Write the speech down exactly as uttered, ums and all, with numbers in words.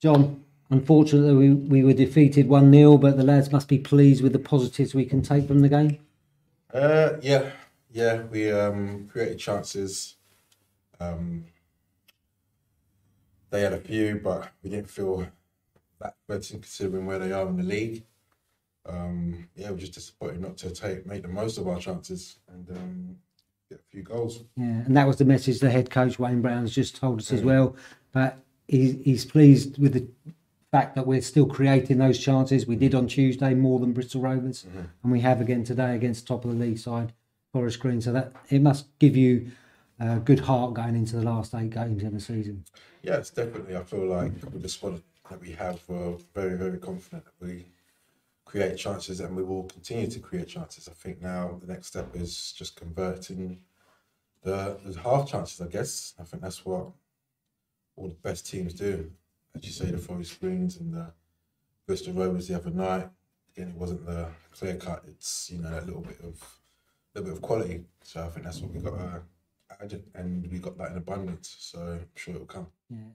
John, unfortunately we, we were defeated one nil, but the lads must be pleased with the positives we can take from the game. Uh, yeah, yeah, we um, created chances. Um, they had a few, but we didn't feel that threatened considering where they are in the league. Um, yeah, we're just disappointed not to take make the most of our chances and um, get a few goals. Yeah, and that was the message the head coach Wayne Brown's just told us yeah. as well. But he, he's pleased with the fact that we're still creating those chances. We did on Tuesday more than Bristol Rovers, mm-hmm. and we have again today against top of the league side Forest Green. So that it must give you a good heart going into the last eight games in the season. Yeah, it's definitely. I feel like with the squad that we have, we're very very confident that we create chances, and we will continue to create chances. I think now the next step is just converting the, the half chances, I guess. I think that's what all the best teams do. As you say, the Forest Greens and the Bristol Rovers the other night. Again, it wasn't the clear cut. It's, you know, that little bit of little bit of quality. So I think that's what we got, uh, and we got that in abundance. So I'm sure it'll come. Yeah.